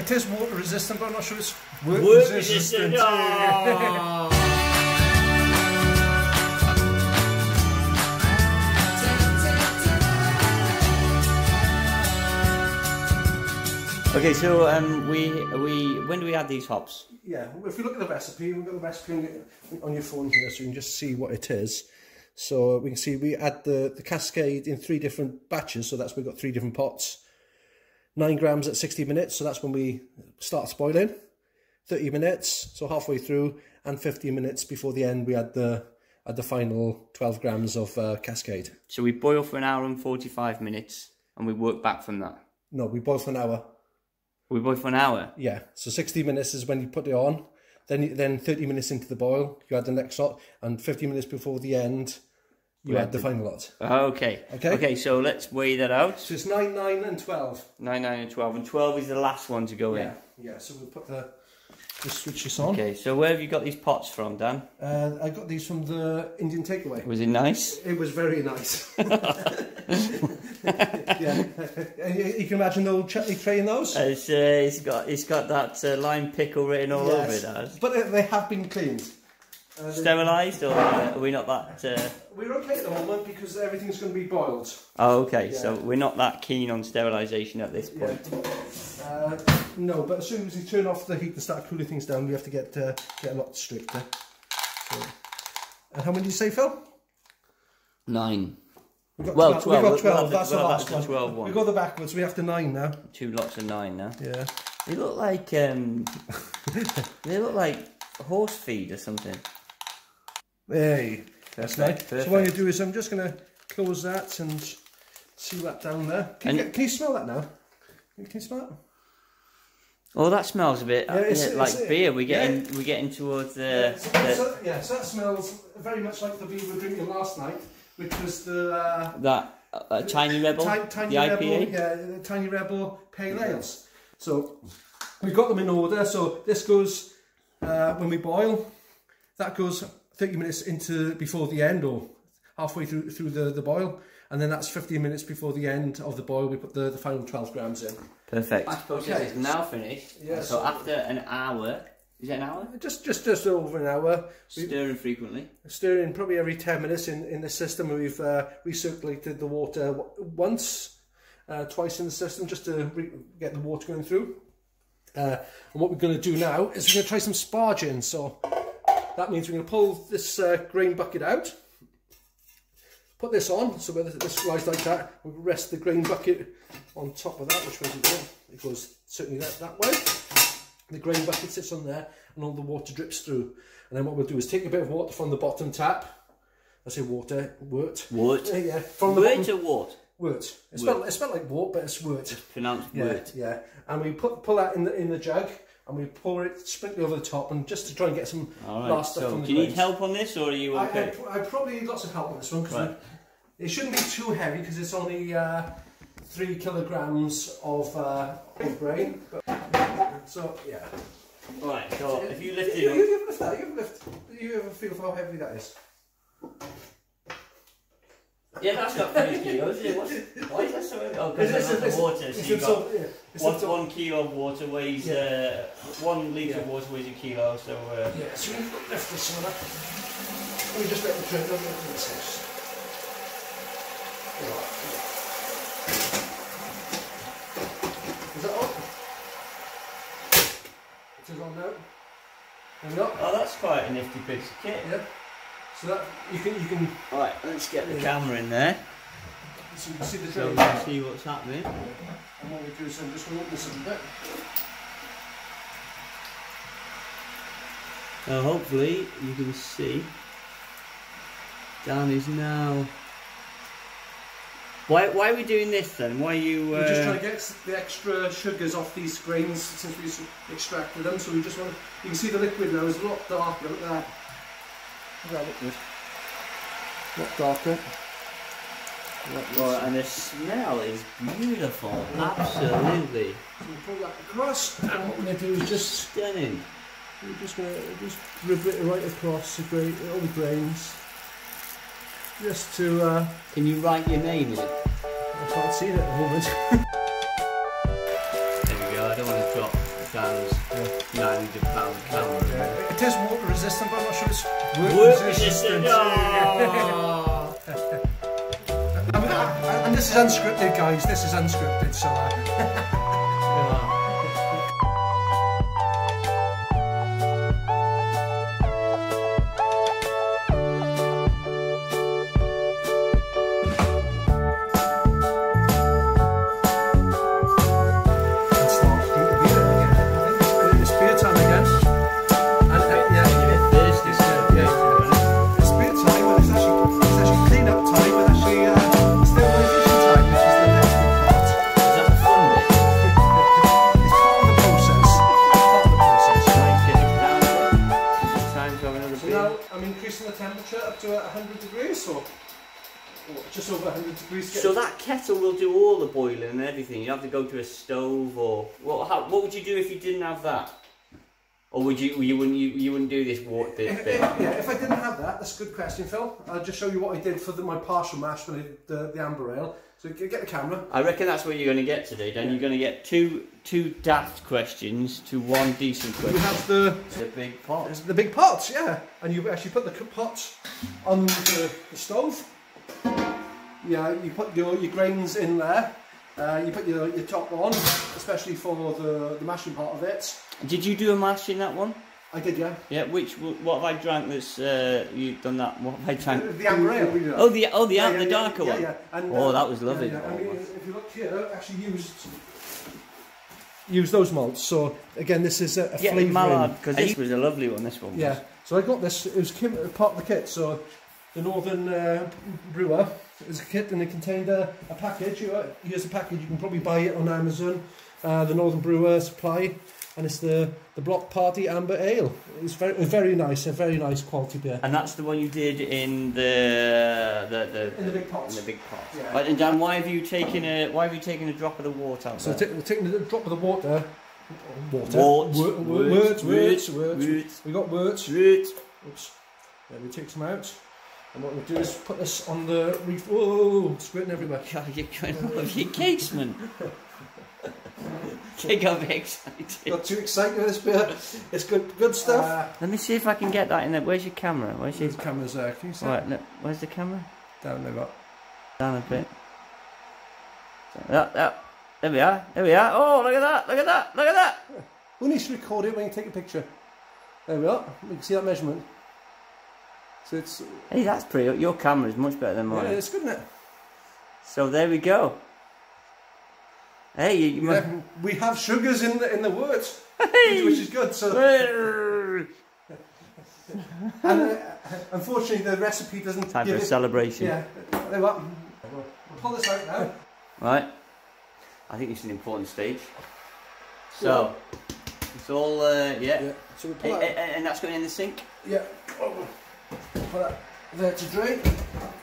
It is water resistant, but I'm not sure it's work resistant. Oh. Okay, so when do we add these hops? Yeah, if you look at the recipe, we've got the recipe on your phone here, so you can just see what it is. So we can see we add the Cascade in 3 different batches, so that's we've got 3 different pots. 9 grams at 60 minutes, so that's when we start spoiling. 30 minutes, so halfway through, and 15 minutes before the end, we add the final 12 grams of Cascade. So we boil for 1 hour and 45 minutes, and we work back from that? No, we boil for 1 hour. We boil for 1 hour? Yeah, so 60 minutes is when you put it on, then 30 minutes into the boil, you add the next lot, and 50 minutes before the end, you had the final lot. Okay. Okay, so let's weigh that out. So it's 9, 9 and 12. 9, 9 and 12. And 12 is the last one to go in. Yeah, so we'll put the... We'll switch this on. Okay, so where have you got these pots from, Dan? I got these from the Indian takeaway. Was it nice? It was very nice. Yeah. And you can imagine the old chutney tray in those? It's got that lime pickle written all over it. But they have been cleaned. Sterilised, or are we not that... We're okay at the moment because everything's going to be boiled. Oh, okay, so we're not that keen on sterilisation at this point. Yeah. No, but as soon as you turn off the heat and start cooling things down, we have to get a lot stricter. So. And how many did you say, Phil? 9. We've got 12. We've got 12, that's the last one. 12 one. We go the backwards, we have to 9 now. 2 lots of 9 now. Yeah. They look like... they look like horse feed or something. Hey, that's nice. Perfect. So what I'm going to do is I'm just going to close that and seal that down there. Can you smell that now? Can you smell it? Oh, that smells a bit like beer. We're getting towards the... So that smells very much like the beer we were drinking last night, which was the... Tiny Rebel, the IPA? Yeah, Tiny Rebel Pale Ales. So we've got them in order. So this goes, when we boil, that goes... 30 minutes into before the end, or halfway through the boil, and then that's 15 minutes before the end of the boil. We put the final 12 grams in. Perfect. That process is now finished. Yes. So after an hour, is it an hour? Just over an hour. Stirring frequently. Stirring probably every 10 minutes in the system. We've recirculated the water once, twice in the system, just to get the water going through. And what we're going to do now is we're going to try some sparging. So. That means we're going to pull this grain bucket out, put this on, so whether this lies like that, we'll rest the grain bucket on top of that, which way we go. It goes certainly that way. The grain bucket sits on there and all the water drips through. And then what we'll do is take a bit of water from the bottom tap. I say water, wort. Wort? Yeah. From the wort or wort? Wort. It's spelled like wort, but it's wort. It's pronounced wort. Yeah. And we pull that in the jug. And we pour it, sprinkle over the top, and just to try and get some last stuff from the grains. Do you need help on this, or are you okay? I probably need lots of help on this one, because it shouldn't be too heavy, because it's only 3 kilograms of grain. So, yeah. Right, so if you lift it up... You lift that, you have a feel for how heavy that is. Yeah, that's not 3 kilos, is it? Why is that so heavy? Oh, because it's the water, so you've got... Yeah. One kilo of water weighs 1 litre of water weighs a kilo, so yeah, so we've got left this one up. We just let the drink down in the six. Is that on? It is on now. Hang on. Oh, that's quite a nifty piece of kit. Yeah. So that you can Right, let's get the camera in there. So you can see the train. So you can see what's happening. And what we do is I'm just going to open this up a bit. Now hopefully you can see Dan is now... Why are we doing this then? Why are you... We're just trying to get the extra sugars off these grains since we extracted them. So we just want to... You can see the liquid now is a lot darker. Look at that. Look at that liquid. A lot darker. And the smell is beautiful, absolutely. So we pull that across, and what we're going to do is just stunning. We're just going to rub it right across the grain, all the grains, just to. Can you write your name in it? I can't see it at the moment. There we go. I don't want to drop. resistant, but I'm not sure it's wood resistant. No. And this is unscripted, guys. This is unscripted, so. Yeah. Just over 100 degrees. So that kettle will do all the boiling and everything. You have to go to a stove or what would you do if you didn't have that? Or would you? You wouldn't do this water bit. Yeah, if I didn't have that, that's a good question, Phil. I'll just show you what I did for my partial mash when I did the amber ale. So get the camera. I reckon that's what you're going to get today, Dan. You're going to get two daft questions to one decent question. You have the big pots. The big pots, yeah. And you actually put the pots on the stove. Yeah, you put your grains in there, you put your top on, especially for the mashing part of it. Did you do a mash in that one? I did, yeah. Yeah, what have I drank that's, you've done that, what have I drank? The amber ale, we did that. Oh, the darker one? Yeah, yeah. And, that was lovely. Yeah, yeah. I mean, if you look here, I actually used those malts, so again, this is a flavouring. Mallard, because this was a lovely one, this one was. Yeah, so I got this, it was part of the kit, so the Northern Brewer is a kit and it contained a package. Here's a package, you can probably buy it on Amazon, the Northern Brewer supply, and it's the Block Party Amber Ale. It's very nice, a very nice quality beer. And that's the one you did in the big pot. In the big pot. Yeah. Right, and Dan, why have you taken a drop of the water? So we're taking a drop of the water. Words. We got words. Oops. Let me take some out. And what we'll do is put this on the reef. Whoa, squirting everywhere. God, you're going all over your cakes, man. You got me excited. Got too excited with this bit. It's good stuff. Let me see if I can get that in there. Where's your camera? Where's the camera's there? Can you see? Right, look, where's the camera? Down there, up. Down a bit. There we are. There we are. Oh, look at that. Look at that. Look at that. Who needs to record it when you take a picture? There we are. You can see that measurement. So it's, hey, that's pretty. Your camera is much better than mine. Yeah, it's good, isn't it? So there we go. Hey, we have sugars in the words, hey! which is good. So, and, unfortunately, the recipe doesn't. Time for a celebration. Yeah, there we are. We'll pull this out now. Right, I think it's an important stage. So it's all So we pull it out. And that's going in the sink. Yeah. Oh. Put that there to drain.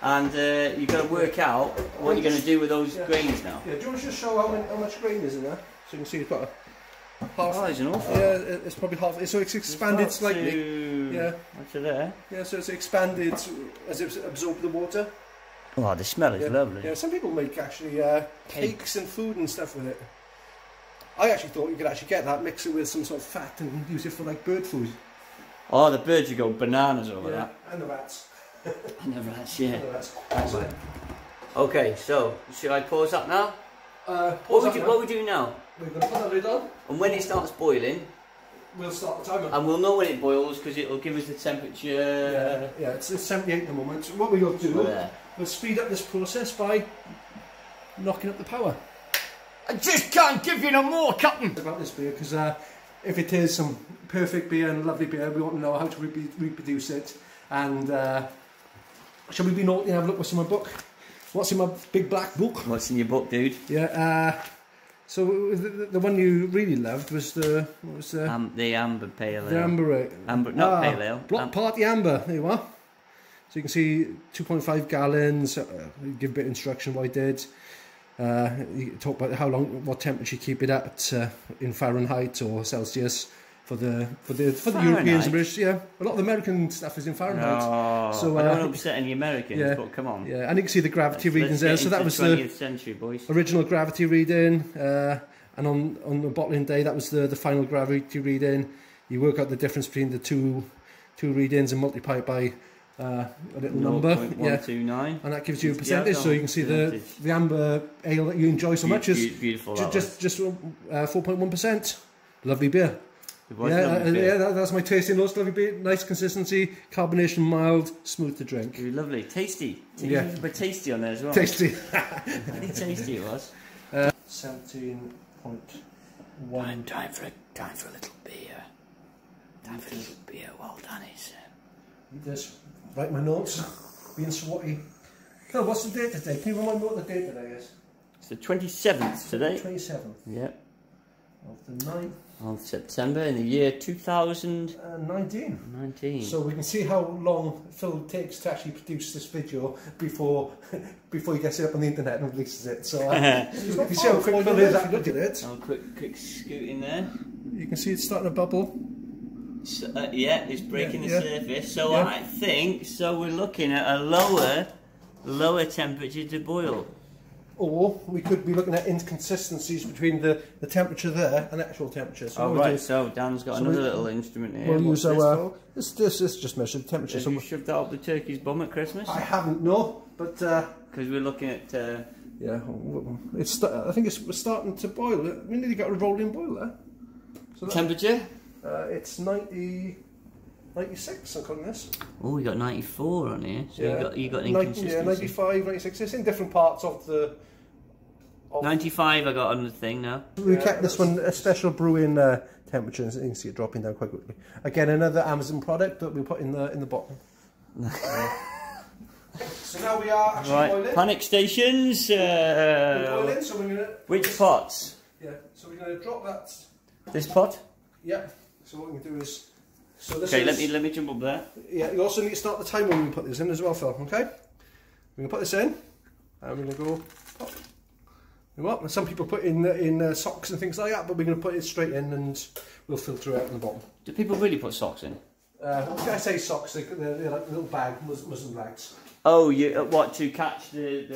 And you've got to work out what you're going to do with those grains now. Yeah, do you want to just show how much grain is in there? So you can see it's got a half. Oh, that's an awful. Yeah, it's probably half. So it's expanded slightly. Yeah. Actually there. Yeah, so it's expanded as it's absorbed the water. Oh, the smell is lovely. Yeah, some people make actually cakes and food and stuff with it. I actually thought you could actually get that, mix it with some sort of fat and use it for like bird food. Oh, the birds would go bananas over that. And the rats. And the rats, yeah. And the rats. Excellent. Okay, so, should I pause that now? What we do now? We're going to put that lid on. And when it starts boiling... We'll start the timer. And we'll know when it boils because it'll give us the temperature... Yeah, it's 78 at the moment. So what we'll do, we'll speed up this process by knocking up the power. I just can't give you no more, Captain! About this beer, because... if it is some perfect beer and lovely beer, we want to know how to reproduce it. And shall we be naughty and have a look what's in my book? What's in my big black book? What's in your book, dude? Yeah. So the one you really loved was the the amber pale ale. The amber ale. Not pale ale. Block Party Amber. There you are. So you can see 2.5 gallons. Give a bit of instruction what I did. You talk about how long, what temperature you keep it at in Fahrenheit or Celsius for the Europeans and British. Yeah, a lot of the American stuff is in Fahrenheit. No, so I don't upset any Americans, but come on. Yeah, and you can see the gravity readings there. So that was the 20th century, boys. Original gravity reading, and on the bottling day, that was the final gravity reading. You work out the difference between the two. two readings and multiply it by a little number, 0.129, and that gives you a percentage, so you can see the amber ale that you enjoy so much is beautiful. Just 4.1%. Lovely beer. That's my tasting notes. Lovely beer, nice consistency, carbonation, mild, smooth to drink. Really lovely, tasty. Yeah, but tasty on there as well. Tasty. Pretty tasty it was. 17.1. Time for a little beer. Time for a little beer. Well done, Ethan. Just write my notes. Being sweaty. Phil, what's the date today? Can you remind me what the date today is? It's the 27th today. 27th. Yep. Of the 9th. Of September in the year 2019. So we can see how long Phil takes to actually produce this video before he gets it up on the internet and releases it. So you can see how quick Phil is actually looking at it. I'll quick scoot in there. You can see it's starting to bubble. So, yeah, it's breaking the surface. So I think we're looking at a lower temperature to boil. Or we could be looking at inconsistencies between the temperature there and actual temperature. So so Dan's got another little instrument here. We'll use our this just measured temperature. Have you shoved that up the turkey's bum at Christmas? I haven't, no, but because we're looking at I think we're starting to boil it. We nearly got a rolling boiler. So temperature. It's 96 on this. Oh, you got 94 on here, so you got an inconsistency. Yeah, 95, 96, it's in different parts of the... 95 I got on the thing now. We kept this one a special brewing temperature, and you can see it dropping down quite quickly. Again, another Amazon product that we put in the bottom. So now we are actually boiling. Panic stations! We're boiling, so we're going to... Which pots? Yeah, so we're going to drop that... This pot? Yeah. So what we can do is, let me jump up there. Yeah, you also need to start the timer when we put this in as well, Phil. Okay, we're gonna put this in, and we're gonna go pop. You know what? And some people put in socks and things like that, but we're gonna put it straight in, and we'll filter it out in the bottom. Do people really put socks in? I say socks. They're like little bag muslin bags. Oh, you what to catch the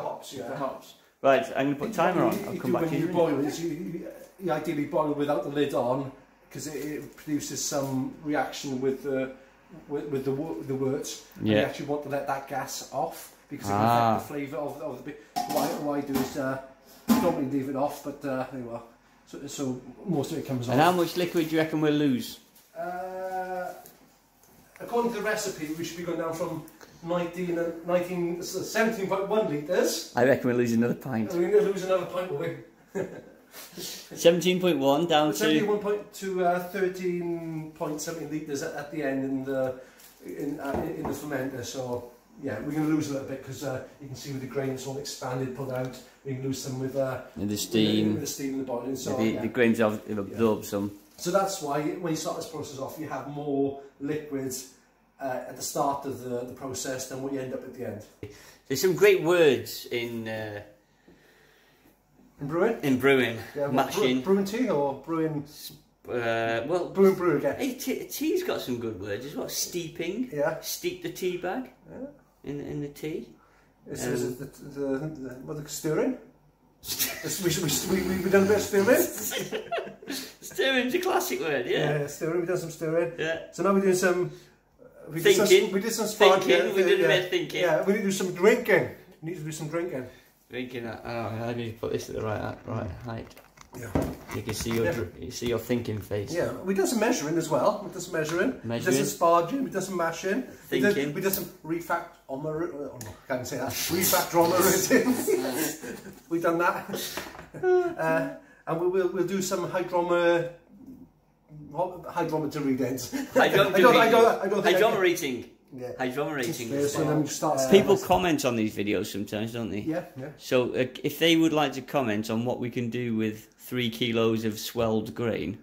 hops? Yeah, the hops. Right, I'm gonna put timer on. I'll come back here. You ideally boil without the lid on, because it produces some reaction with the wort. Yeah. And you actually want to let that gas off, because it can affect the flavour of the beer. What I do is normally leave it off, but there you are. So most of it comes off. And how much liquid do you reckon we'll lose? According to the recipe, we should be going down from 17.1 litres. I reckon we'll lose another pint. We're going to lose another pint, will we? 17.1 down to 13.17 litres at the end in the fermenter. So yeah, we're going to lose a little bit, because you can see with the grain it's all expanded, pulled out. We can lose some with the steam, in the boiling. So the grains have absorbed some. So that's why when you start this process off, you have more liquids at the start of the process than what you end up at the end. There's some great words in brewing? In brewing. Yeah, matching. Brewing tea or brewing... well... Brewing again. Hey, tea's got some good words as well. Steeping. Yeah. Steep the tea bag in the tea. Is the stirring? We've done a bit of stirring. Stirring's a classic word, yeah, stirring. We've done some stirring. Yeah. So now we're doing some... Thinking. We did some sparking. Thinking. We did a bit of thinking. Yeah, we need to do some drinking. We need to do some drinking. I need to put this at the right height. Yeah. You can see your thinking face. Yeah, we did some measuring as well. We did some measuring. We did some sparging. We did some mashing. Thinking. We did some refactomerizing. I can't say that. Refactomerizing. We've done that. And we'll do some hydrometer readings. Hydrometer reading. Yeah. Hydrometer rating. People comment on these videos sometimes, don't they? Yeah, yeah. So if they would like to comment on what we can do with 3 kilos of swelled grain,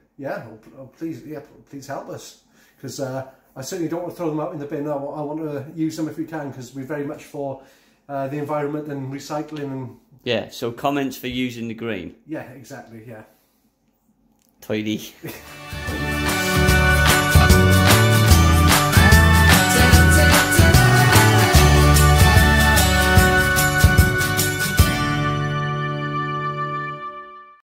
please help us, because I certainly don't want to throw them out in the bin. I want to use them if we can, because we're very much for the environment and recycling. And yeah, so comments for using the grain. Yeah, exactly. Yeah. Tidy.